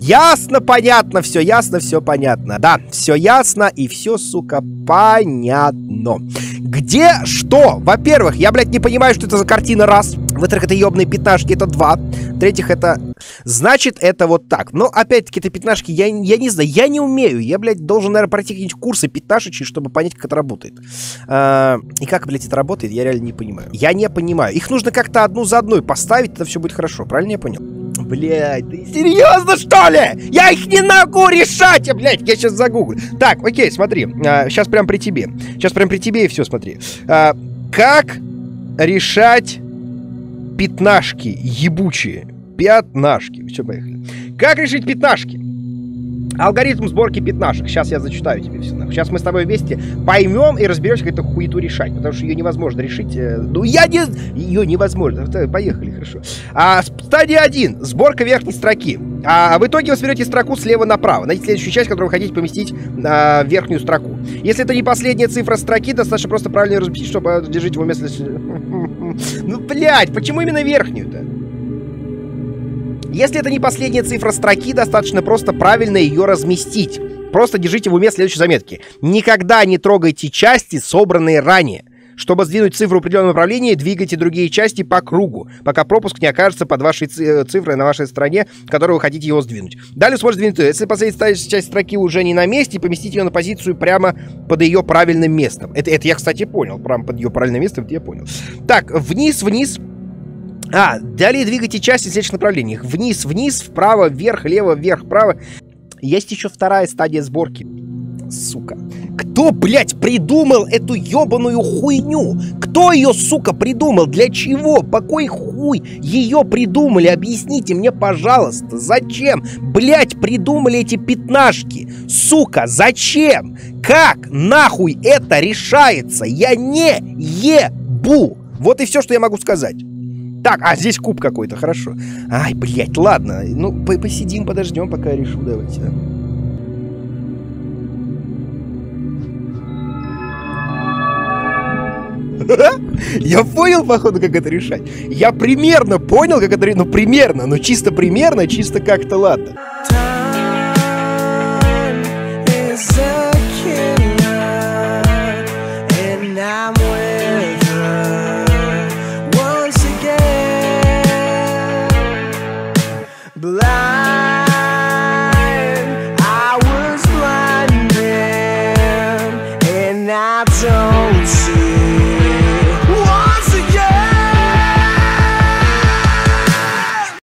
Ясно, понятно, все понятно. Да, все ясно и все, сука, понятно. Где что? Во-первых, я, блядь, не понимаю, что это за картина, раз. Во-вторых, это ебаные пятнашки, это два. В-третьих, это... Значит, это вот так. Но, опять-таки, это пятнашки, я не знаю, я не умею. Я, блядь, должен, наверное, пройти какие-нибудь курсы пятнашечки, чтобы понять, как это работает. И как, блядь, это работает, я реально не понимаю. Я не понимаю. Их нужно как-то одну за одной поставить, это все будет хорошо. Правильно я понял? Блядь, ты серьезно, что ли? Я их не могу решать, блядь, я сейчас загуглю. Так, окей, смотри, сейчас прям при тебе. Сейчас прям при тебе и все, смотри. Как решать пятнашки ебучие? Пятнашки. Все, поехали. Как решить пятнашки? Алгоритм сборки пятнашек. Сейчас я зачитаю тебе все. Сейчас мы с тобой вместе поймем и разберемся, как эту хуету решать. Потому что ее невозможно решить. Ну, я не... Ее невозможно. Поехали, хорошо. Стадия 1. Сборка верхней строки. В итоге вы соберете строку слева направо. Найдите следующую часть, которую вы хотите поместить в верхнюю строку. Если это не последняя цифра строки, достаточно просто правильно разместить, чтобы держать его вместо... Ну, блядь, почему именно верхнюю-то? Если это не последняя цифра строки, достаточно просто правильно ее разместить. Просто держите в уме следующие заметки. Никогда не трогайте части, собранные ранее. Чтобы сдвинуть цифру в определенном направлении, двигайте другие части по кругу, пока пропуск не окажется под вашей цифрой на вашей стороне, которую вы хотите его сдвинуть. Далее сможете сдвинуть. Если последняя часть строки уже не на месте, поместите ее на позицию прямо под ее правильным местом. Это я, кстати, понял. Прямо под ее правильным местом, это я понял. Так, вниз, вниз. Далее двигайте части в следующих направлениях. Вниз, вниз, вправо, вверх, лево, вверх, вправо. Есть еще вторая стадия сборки. Сука. Кто, блядь, придумал эту ебаную хуйню? Кто ее, сука, придумал? Для чего? По кой хуй ее придумали? Объясните мне, пожалуйста, зачем, блядь, придумали эти пятнашки? Сука, зачем? Как нахуй это решается? Я не ебу. Вот и все, что я могу сказать. Так, здесь куб какой-то, хорошо. Ай, блядь, ладно. Ну, посидим, подождем, пока я решу. Давайте. Я понял, походу, как это решать. Я примерно понял, как это решать. Ну, примерно, но примерно, чисто как-то, ладно. Blah.